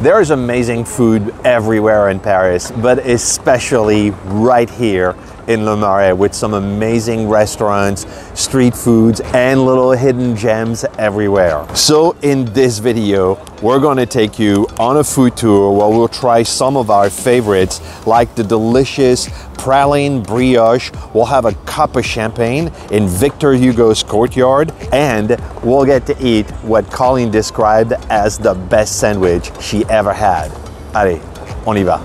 There is amazing food everywhere in Paris, but especially right here in Le Marais with some amazing restaurants, street foods, and little hidden gems everywhere. So in this video, we're gonna take you on a food tour where we'll try some of our favorites, like the delicious praline brioche. We'll have a cup of champagne in Victor Hugo's courtyard, and we'll get to eat what Colleen described as the best sandwich she ever had. Allez, on y va.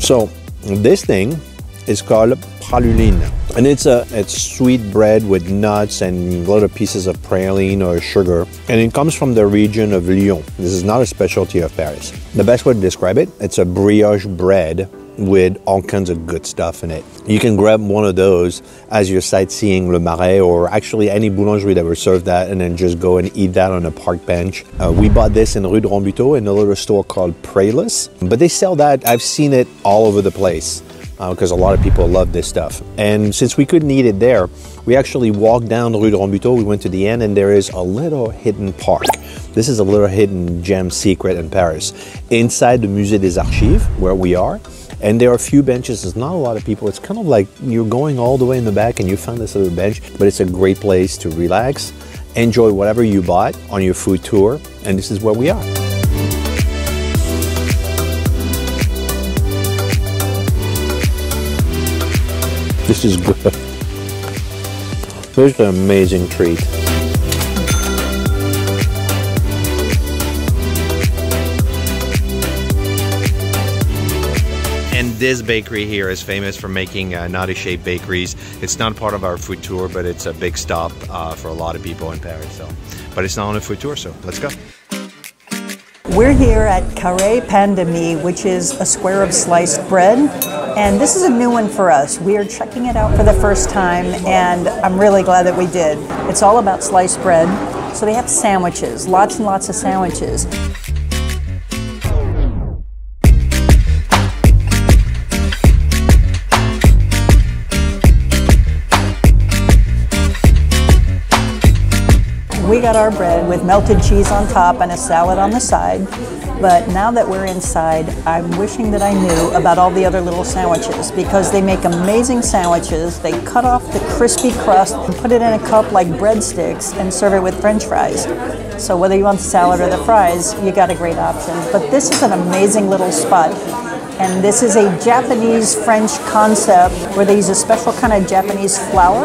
So this thing is called praluline, and it's sweet bread with nuts and little pieces of praline or sugar, and it comes from the region of Lyon. This is not a specialty of Paris. The best way to describe it, it's a brioche bread with all kinds of good stuff in it. You can grab one of those as you're sightseeing Le Marais, or actually any boulangerie that will serve that, and then just go and eat that on a park bench. We bought this in Rue de Rambuteau in a little store called Pralus, but they sell that. I've seen it all over the place because a lot of people love this stuff. And since we couldn't eat it there, we actually walked down Rue de Rambuteau. We went to the end, and there is a little hidden park. This is a little hidden gem secret in Paris. Inside the Musée des Archives, where we are, and there are a few benches, there's not a lot of people. It's kind of like you're going all the way in the back and you find this little bench, but it's a great place to relax, enjoy whatever you bought on your food tour, and this is where we are. This is good. This is an amazing treat. This bakery here is famous for making naughty-shaped bakeries. It's not part of our food tour, but it's a big stop for a lot of people in Paris. So, but it's not on a food tour, so let's go. We're here at Carré Pain De Mie, which is a square of sliced bread. And this is a new one for us. We are checking it out for the first time, and I'm really glad that we did. It's all about sliced bread. So they have sandwiches, lots and lots of sandwiches. We got our bread with melted cheese on top and a salad on the side, but now that we're inside, I'm wishing that I knew about all the other little sandwiches, because they make amazing sandwiches. They cut off the crispy crust and put it in a cup like breadsticks and serve it with French fries. So whether you want the salad or the fries, you got a great option. But this is an amazing little spot. And this is a Japanese-French concept where they use a special kind of Japanese flour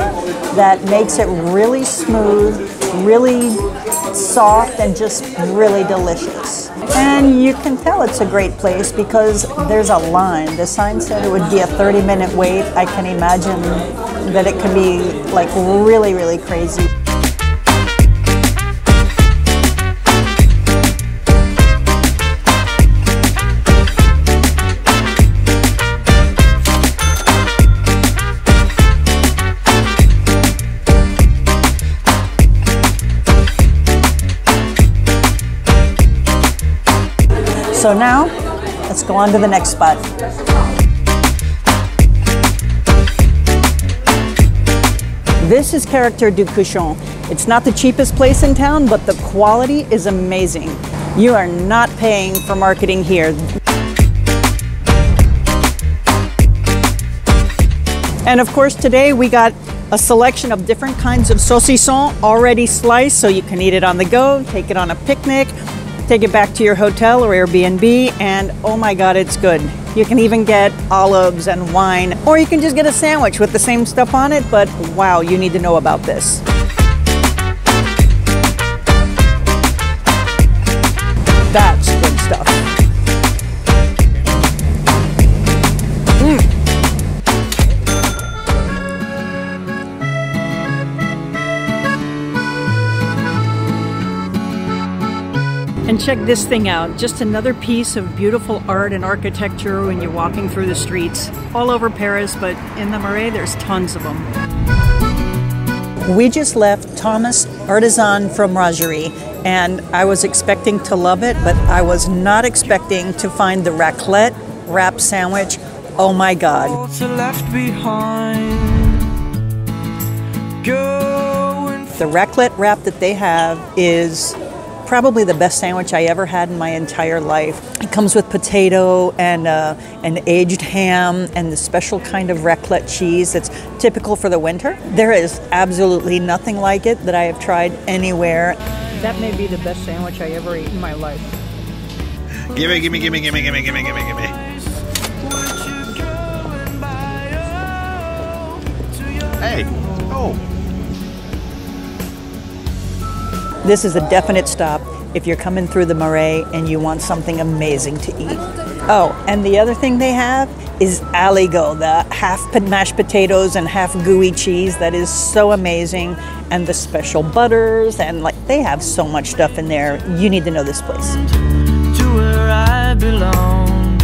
that makes it really smooth, really soft, and just really delicious. And you can tell it's a great place because there's a line. The sign said it would be a 30-minute wait. I can imagine that it can be like really, really crazy. So now, let's go on to the next spot. This is Caractère de Cochon. It's not the cheapest place in town, but the quality is amazing. You are not paying for marketing here. And of course, today we got a selection of different kinds of saucisson already sliced, so you can eat it on the go, take it on a picnic, take it back to your hotel or Airbnb, and oh my God, it's good. You can even get olives and wine, or you can just get a sandwich with the same stuff on it, but wow, you need to know about this. That's good stuff. And check this thing out, just another piece of beautiful art and architecture when you're walking through the streets all over Paris, but in the Marais, there's tons of them. We just left Thomas Artisan from Fromager, and I was expecting to love it, but I was not expecting to find the raclette wrap sandwich. Oh my God. Left behind. The raclette wrap that they have is probably the best sandwich I ever had in my entire life. It comes with potato and an aged ham and the special kind of raclette cheese that's typical for the winter. There is absolutely nothing like it that I have tried anywhere. That may be the best sandwich I ever ate in my life. Gimme, gimme, gimme, gimme, gimme, gimme, gimme, gimme. Hey, oh. This is a definite stop if you're coming through the Marais and you want something amazing to eat. Oh, and the other thing they have is Aligo, the half mashed potatoes and half gooey cheese that is so amazing, and the special butters, and like they have so much stuff in there. You need to know this place. To where I belong,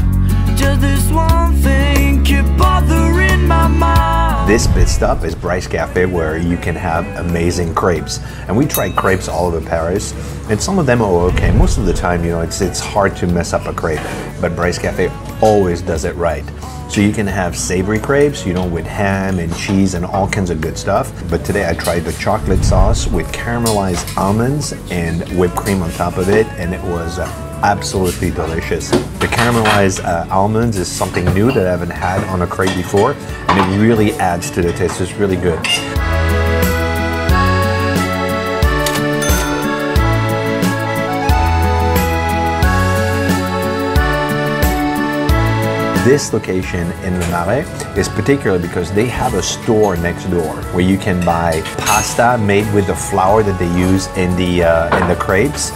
just this one thing keep bothering my mind. This bit stop is Breizh Cafe, where you can have amazing crepes. And we tried crepes all over Paris, and some of them are okay. Most of the time, you know, it's hard to mess up a crepe, but Breizh Cafe always does it right. So you can have savory crepes, you know, with ham and cheese and all kinds of good stuff. But today I tried the chocolate sauce with caramelized almonds and whipped cream on top of it, and it was absolutely delicious. The caramelized almonds is something new that I haven't had on a crepe before, and it really adds to the taste. It's really good. This location in Le Marais is particular because they have a store next door where you can buy pasta made with the flour that they use in the crepes.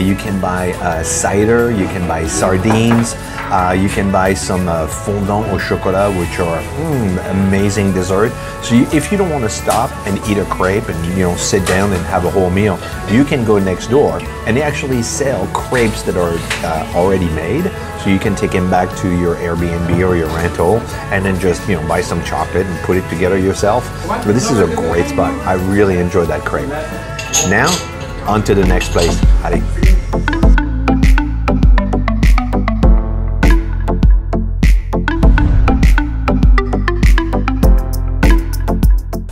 You can buy cider, you can buy sardines, you can buy some fondant au chocolat, which are amazing dessert. So if you don't want to stop and eat a crepe and sit down and have a whole meal, you can go next door and they actually sell crepes that are already made. So you can take them back to your Airbnb or your rental and then just buy some chocolate and put it together yourself. But this is a great spot. I really enjoyed that crepe. Now, on to the next place. Allez.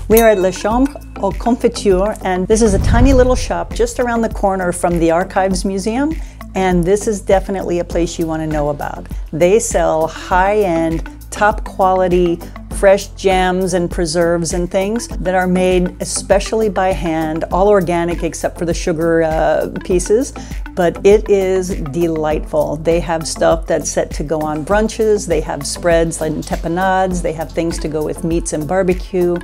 We are at La Chambre aux Confitures, and this is a tiny little shop just around the corner from the Archives Museum. And this is definitely a place you want to know about. They sell high-end, top-quality, fresh jams and preserves and things that are made especially by hand, all organic except for the sugar pieces, but it is delightful. They have stuff that's set to go on brunches, they have spreads like tapenades, they have things to go with meats and barbecue.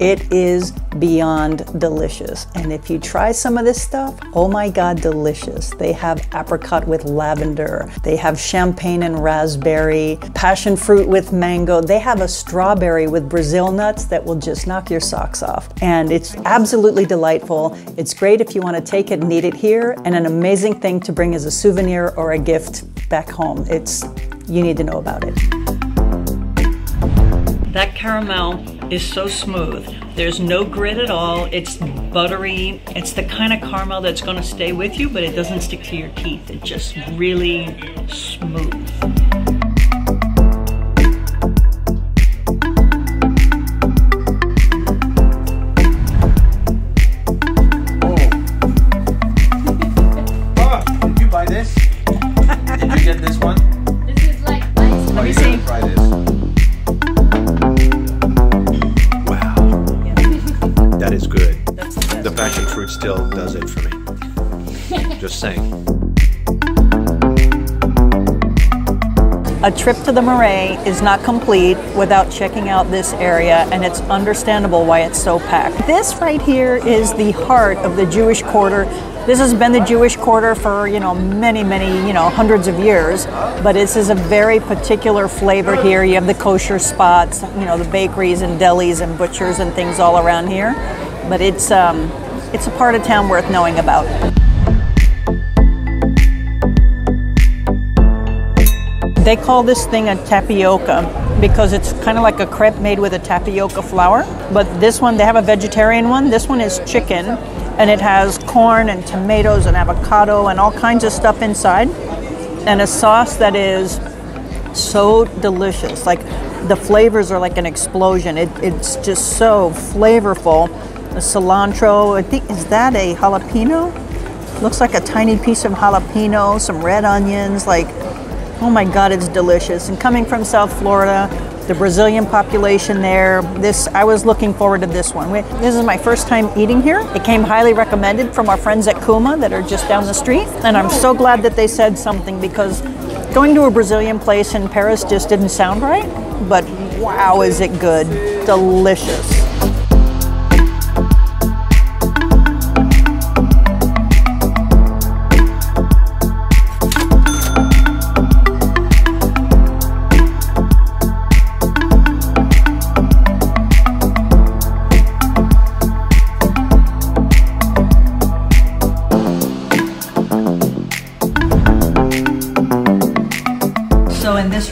It is beyond delicious. And if you try some of this stuff, oh my God, delicious. They have apricot with lavender. They have champagne and raspberry, passion fruit with mango. They have a strawberry with Brazil nuts that will just knock your socks off. And it's absolutely delightful. It's great if you want to take it and eat it here, and an amazing thing to bring as a souvenir or a gift back home. You need to know about it. That caramel is so smooth. There's no grit at all. It's buttery. It's the kind of caramel that's going to stay with you, but it doesn't stick to your teeth. It's just really smooth. Oh. Papa, did you buy this? Did you get this one? This is like ice. Let me see. Try this. That is good. The passion fruit still does it for me. Just saying. A trip to the Marais is not complete without checking out this area, and it's understandable why it's so packed. This right here is the heart of the Jewish quarter. This has been the Jewish quarter for, many, many, hundreds of years, but this is a very particular flavor here. You have the kosher spots, the bakeries and delis and butchers and things all around here, but it's a part of town worth knowing about. They call this thing a tapioca because it's kind of like a crepe made with a tapioca flour, but this one, they have a vegetarian one. This one is chicken. And it has corn and tomatoes and avocado and all kinds of stuff inside, and a sauce that is so delicious. Like, The flavors are like an explosion. It's just so flavorful. The cilantro, I think, is that a jalapeno? Looks like a tiny piece of jalapeno, some red onions, like, oh my God, it's delicious. And coming from South Florida, the Brazilian population there, I was looking forward to this one. This is my first time eating here. It came highly recommended from our friends at Kuma that are just down the street. And I'm so glad that they said something, because going to a Brazilian place in Paris just didn't sound right, but wow, is it good. Delicious.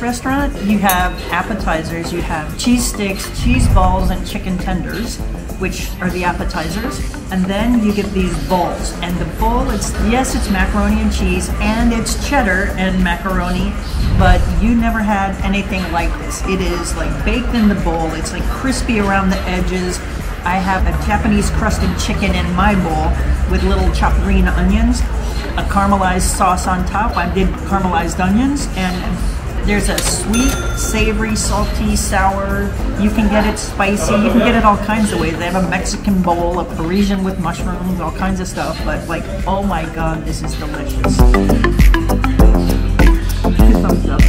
Restaurant, you have appetizers, you have cheese sticks, cheese balls, and chicken tenders, which are the appetizers, and then you get these bowls. And the bowl, it's macaroni and cheese, and it's cheddar and macaroni, but you never had anything like this. It is like baked in the bowl, it's like crispy around the edges. I have a Japanese crusted chicken in my bowl with little chopped green onions, a caramelized sauce on top. I did caramelized onions, and there's a sweet, savory, salty, sour. You can get it spicy. You can get it all kinds of ways. They have a Mexican bowl, a Parisian with mushrooms, all kinds of stuff. But like, oh my God, this is delicious. Thumbs up.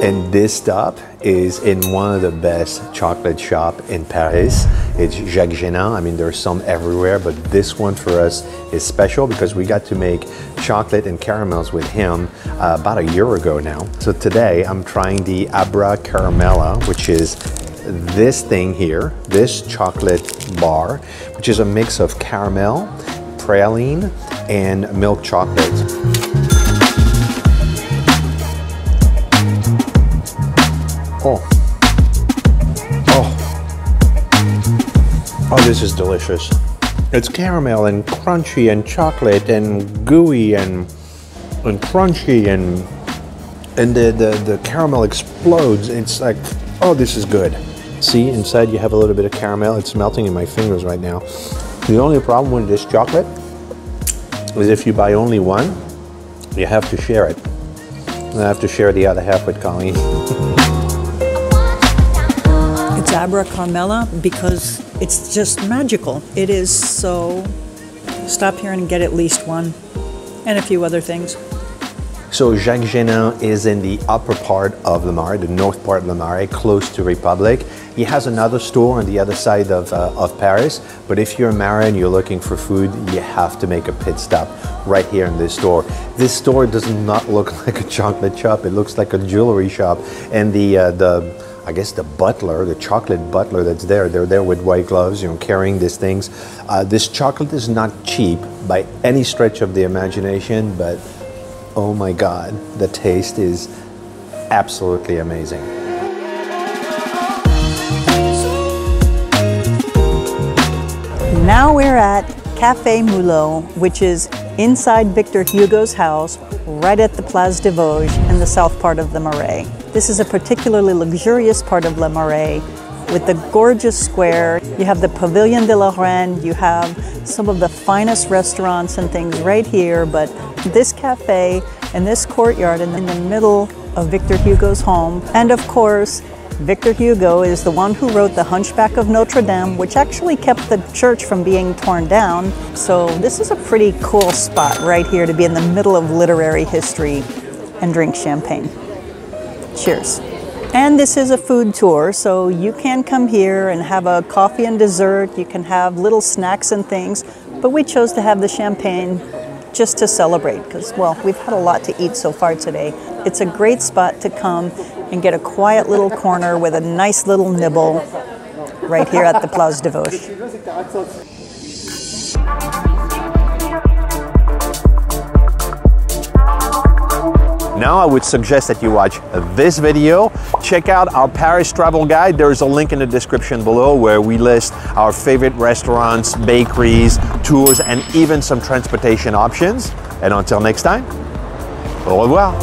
And this stop is in one of the best chocolate shop in Paris. It's Jacques Genin. I mean, there are some everywhere, but this one for us is special because we got to make chocolate and caramels with him about a year ago now. So today I'm trying the Abra Caramella, which is this thing here, this chocolate bar, which is a mix of caramel, praline, and milk chocolate. Oh, this is delicious. It's caramel and crunchy and chocolate and gooey and crunchy and the caramel explodes. It's like, oh, this is good. See, inside you have a little bit of caramel. It's melting in my fingers right now. The only problem with this chocolate is if you buy only one, you have to share it. And I have to share the other half with Colleen. Abra Caramella, because it's just magical. It is so... Stop here and get at least one, and a few other things. So Jacques Genin is in the upper part of Le Marais, the north part of Le Marais, close to Republic. He has another store on the other side of Paris, but if you're a Marais and you're looking for food, you have to make a pit stop right here in this store. This store does not look like a chocolate shop, it looks like a jewelry shop, and I guess the butler, the chocolate butler that's there, they're there with white gloves, you know, carrying these things. This chocolate is not cheap by any stretch of the imagination, but oh my God, the taste is absolutely amazing. Now we're at Café Moulot, which is inside Victor Hugo's house, right at the Place des Vosges in the south part of the Marais. This is a particularly luxurious part of Le Marais with the gorgeous square. You have the Pavillon de la Reine, you have some of the finest restaurants and things right here, but this cafe and this courtyard in the middle of Victor Hugo's home. And of course, Victor Hugo is the one who wrote The Hunchback of Notre Dame, which actually kept the church from being torn down. So this is a pretty cool spot right here to be in the middle of literary history and drink champagne. Cheers. And this is a food tour, so you can come here and have a coffee and dessert. You can have little snacks and things, but we chose to have the champagne just to celebrate because, well, we've had a lot to eat so far today. It's a great spot to come and get a quiet little corner with a nice little nibble right here at the Place des Vosges. Now I would suggest that you watch this video. Check out our Paris travel guide. There is a link in the description below where we list our favorite restaurants, bakeries, tours, and even some transportation options. And until next time, au revoir.